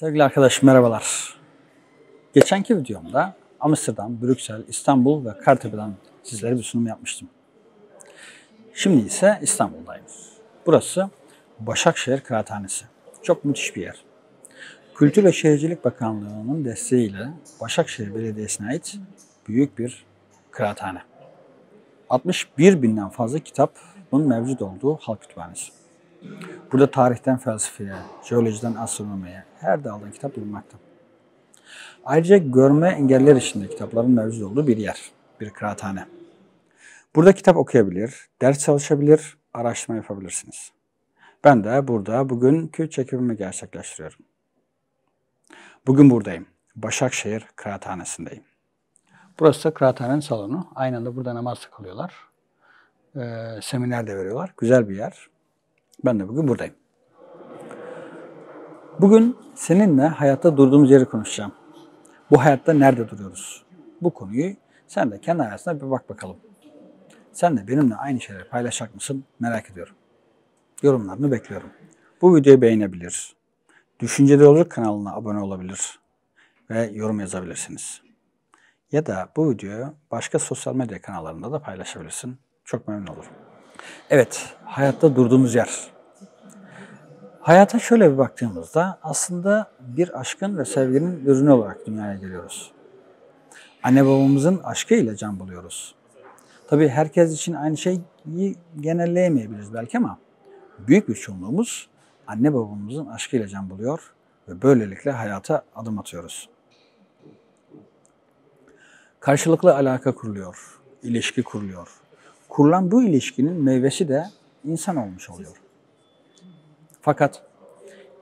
Sevgili arkadaşım merhabalar. Geçenki videomda Amsterdam, Brüksel, İstanbul ve Kartepe'den sizlere bir sunum yapmıştım. Şimdi ise İstanbul'dayım. Burası Başakşehir Kıraathanesi. Çok müthiş bir yer. Kültür ve Şehircilik Bakanlığı'nın desteğiyle Başakşehir Belediyesi'ne ait büyük bir kıraathane. 61.000'den fazla kitabın mevcut olduğu halk kütüphanesi. Burada tarihten felsefeye, jeolojiden astronomiye, her daldan kitap bulunmakta. Ayrıca görme engelliler için de kitapların mevcut olduğu bir yer, bir kıraathane. Burada kitap okuyabilir, ders çalışabilir, araştırma yapabilirsiniz. Ben de burada bugünkü çekimimi gerçekleştiriyorum. Bugün buradayım. Başakşehir Kıraathanesi'ndeyim. Burası kıraathanenin salonu. Aynı anda burada namaz kılıyorlar. Seminer de veriyorlar. Güzel bir yer. Ben de bugün buradayım. Bugün seninle hayatta durduğumuz yeri konuşacağım. Bu hayatta nerede duruyoruz? Bu konuyu sen de kendi hayatına bir bak bakalım. Sen de benimle aynı şeyleri paylaşacak mısın? Merak ediyorum. Yorumlarını bekliyorum. Bu videoyu beğenebilir. Düşüncede Yolculuk kanalına abone olabilir ve yorum yazabilirsiniz. Ya da bu videoyu başka sosyal medya kanallarında da paylaşabilirsin. Çok memnun olurum. Evet, hayatta durduğumuz yer. Hayata şöyle bir baktığımızda aslında bir aşkın ve sevginin ürünü olarak dünyaya geliyoruz. Anne babamızın aşkıyla can buluyoruz. Tabii herkes için aynı şeyi genelleyemeyebiliriz belki ama büyük bir çoğunluğumuz anne babamızın aşkıyla can buluyor ve böylelikle hayata adım atıyoruz. Karşılıklı alaka kuruluyor, ilişki kuruluyor. Kurulan bu ilişkinin meyvesi de insan olmuş oluyor. Fakat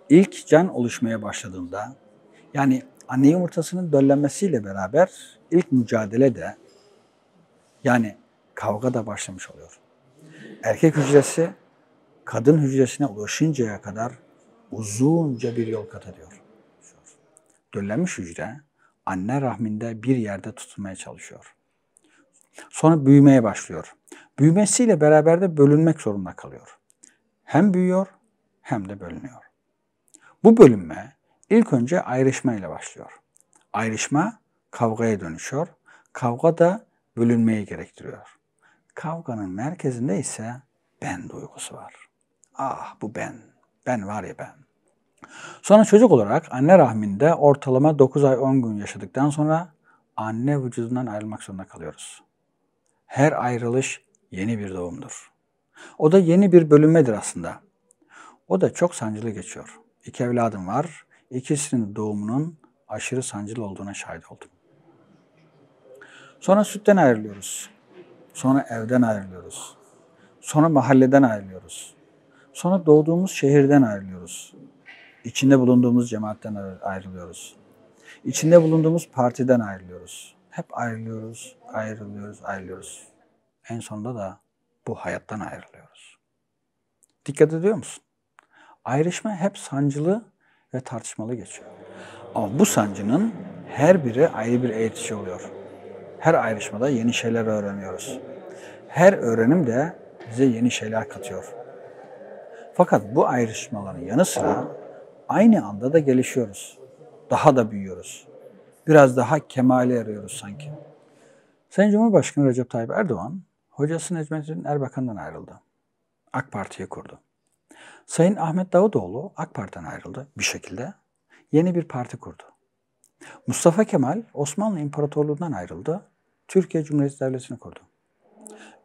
ilk can oluşmaya başladığında, yani anne yumurtasının döllenmesiyle beraber ilk mücadele de, yani kavga da başlamış oluyor. Erkek hücresi kadın hücresine ulaşıncaya kadar uzunca bir yol kat ediyor. Döllenmiş hücre anne rahminde bir yerde tutulmaya çalışıyor. Sonra büyümeye başlıyor. Büyümesiyle beraber de bölünmek zorunda kalıyor. Hem büyüyor hem de bölünüyor. Bu bölünme ilk önce ayrışma ile başlıyor. Ayrışma kavgaya dönüşüyor. Kavga da bölünmeyi gerektiriyor. Kavganın merkezinde ise ben duygusu var. Ah bu ben. Ben var ya ben. Sonra çocuk olarak anne rahminde ortalama 9 ay 10 gün yaşadıktan sonra anne vücudundan ayrılmak zorunda kalıyoruz. Her ayrılış yeni bir doğumdur. O da yeni bir bölünmedir aslında. O da çok sancılı geçiyor. 2 evladım var. İkisinin doğumunun aşırı sancılı olduğuna şahit oldum. Sonra sütten ayrılıyoruz. Sonra evden ayrılıyoruz. Sonra mahalleden ayrılıyoruz. Sonra doğduğumuz şehirden ayrılıyoruz. İçinde bulunduğumuz cemaatten ayrılıyoruz. İçinde bulunduğumuz partiden ayrılıyoruz. Hep ayrılıyoruz, ayrılıyoruz, ayrılıyoruz. En sonunda da bu hayattan ayrılıyoruz. Dikkat ediyor musun? Ayrışma hep sancılı ve tartışmalı geçiyor. Ama bu sancının her biri ayrı bir eğitici oluyor. Her ayrışmada yeni şeyler öğreniyoruz. Her öğrenim de bize yeni şeyler katıyor. Fakat bu ayrışmaların yanı sıra aynı anda da gelişiyoruz. Daha da büyüyoruz. Biraz daha kemale eriyoruz sanki. Sayın Cumhurbaşkanı Recep Tayyip Erdoğan, hocası Necmettin Erbakan'dan ayrıldı. AK Parti'yi kurdu. Sayın Ahmet Davutoğlu AK Parti'den ayrıldı bir şekilde. Yeni bir parti kurdu. Mustafa Kemal Osmanlı İmparatorluğu'ndan ayrıldı. Türkiye Cumhuriyeti Devleti'ni kurdu.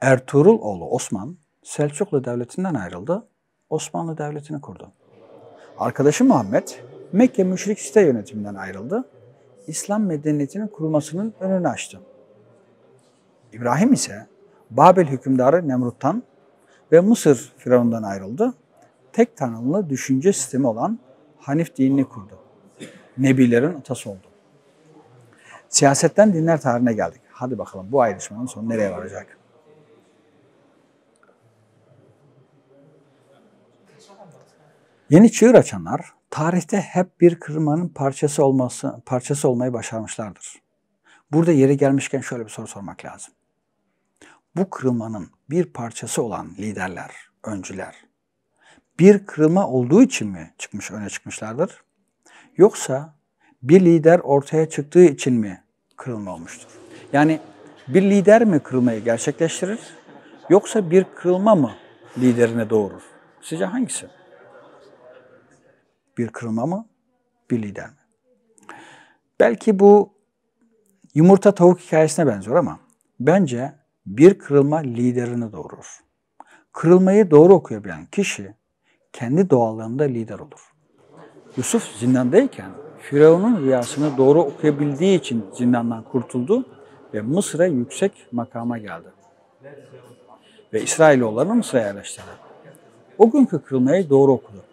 Ertuğrul oğlu Osman Selçuklu Devleti'nden ayrıldı. Osmanlı Devleti'ni kurdu. Arkadaşı Muhammed Mekke müşrik site yönetiminden ayrıldı. İslam medeniyetinin kurulmasının önünü açtı. İbrahim ise Babil hükümdarı Nemrut'tan ve Mısır Firavun'dan ayrıldı. Tek tanrılı düşünce sistemi olan Hanif dinini kurdu. Nebilerin atası oldu. Siyasetten dinler tarihine geldik. Hadi bakalım bu ayrışmanın sonu nereye varacak? Yeni çığır açanlar tarihte hep bir kırılmanın parçası olmayı başarmışlardır. Burada yeri gelmişken şöyle bir soru sormak lazım. Bu kırılmanın bir parçası olan liderler, öncüler bir kırılma olduğu için mi öne çıkmışlardır? Yoksa bir lider ortaya çıktığı için mi kırılma olmuştur? Yani bir lider mi kırılmayı gerçekleştirir, yoksa bir kırılma mı liderine doğurur? Sizce hangisi? Bir kırılma mı, bir lider mi? Belki bu yumurta tavuk hikayesine benziyor ama bence bir kırılma liderine doğurur. Kırılmayı doğru okuyabilen kişi kendi doğallığında lider olur. Yusuf zindandayken Firavun'un rüyasını doğru okuyabildiği için zindandan kurtuldu ve Mısır'a yüksek makama geldi. Ve İsrailoğullarını Mısır'a yerleştirdi. O günkü kırılmayı doğru okudu.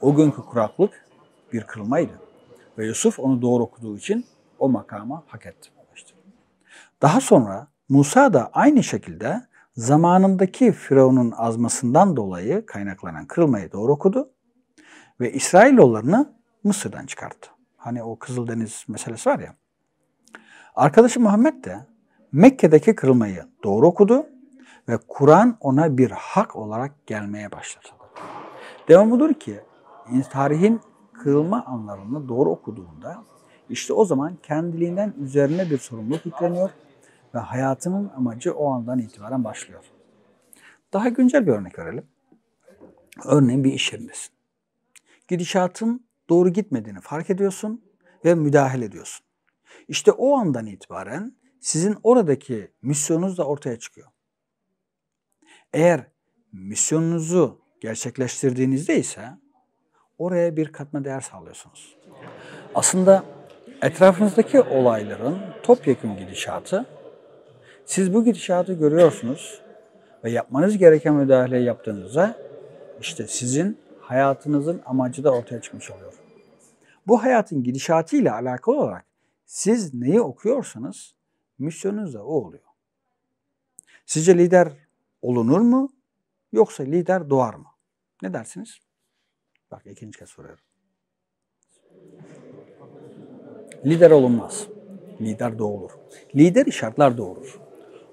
O günkü kuraklık bir kırılmaydı. Ve Yusuf onu doğru okuduğu için o makama hak etti. Daha sonra Musa da aynı şekilde zamanındaki Firavun'un azmasından dolayı kaynaklanan kırılmayı doğru okudu ve İsrailoğullarını Mısır'dan çıkarttı. Hani o Kızıldeniz meselesi var ya. Arkadaşı Muhammed de Mekke'deki kırılmayı doğru okudu ve Kur'an ona bir hak olarak gelmeye başladı. Devam budur ki tarihin kırılma anlarını doğru okuduğunda işte o zaman kendiliğinden üzerine bir sorumluluk yükleniyor ve hayatının amacı o andan itibaren başlıyor. Daha güncel bir örnek verelim. Örneğin bir iş yerindesin. Gidişatın doğru gitmediğini fark ediyorsun ve müdahale ediyorsun. İşte o andan itibaren sizin oradaki misyonunuz da ortaya çıkıyor. Eğer misyonunuzu gerçekleştirdiğinizde ise oraya bir katma değer sağlıyorsunuz. Aslında etrafınızdaki olayların topyekun gidişatı, siz bu gidişatı görüyorsunuz ve yapmanız gereken müdahaleyi yaptığınızda işte sizin hayatınızın amacı da ortaya çıkmış oluyor. Bu hayatın gidişatıyla alakalı olarak siz neyi okuyorsanız misyonunuz da o oluyor. Sizce lider olunur mu, yoksa lider doğar mı? Ne dersiniz? Bak ikinci kez soruyorum. Lider olunmaz. Lider doğulur. Lideri şartlar doğurur.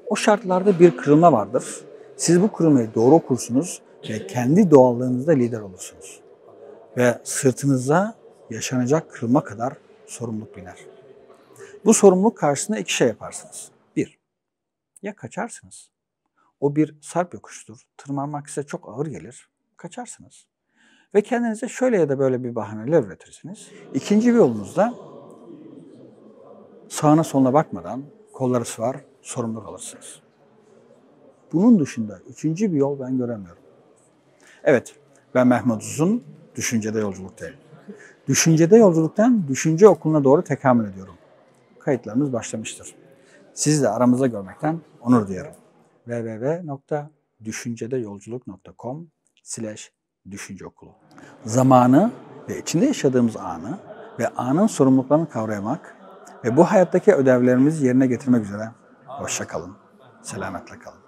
O şartlarda bir kırılma vardır. Siz bu kırılmayı doğru okursunuz ve kendi doğallığınızda lider olursunuz. Ve sırtınıza yaşanacak kırılma kadar sorumluluk biner. Bu sorumluluk karşısında iki şey yaparsınız. Bir, ya kaçarsınız. O bir sarp yokuştur. Tırmanmak size çok ağır gelir. Kaçarsınız. Ve kendinize şöyle ya da böyle bir bahaneler üretirsiniz. İkinci bir yolunuz da sağına soluna bakmadan kolları sıvar, sorumluluk alırsınız. Bunun dışında üçüncü bir yol ben göremiyorum. Evet, ben Mehmet Uzun, Düşüncede Yolculuk'tayım. Düşüncede Yolculuk'tan Düşünce Okulu'na doğru tekamül ediyorum. Kayıtlarımız başlamıştır. Sizi de aramızda görmekten onur duyarım. www.dusuncedeyolculuk.com/düşünceokulu. Zamanı ve içinde yaşadığımız anı ve anın sorumluluklarını kavrayamak ve bu hayattaki ödevlerimizi yerine getirmek üzere hoşça kalın. Selametle kalın.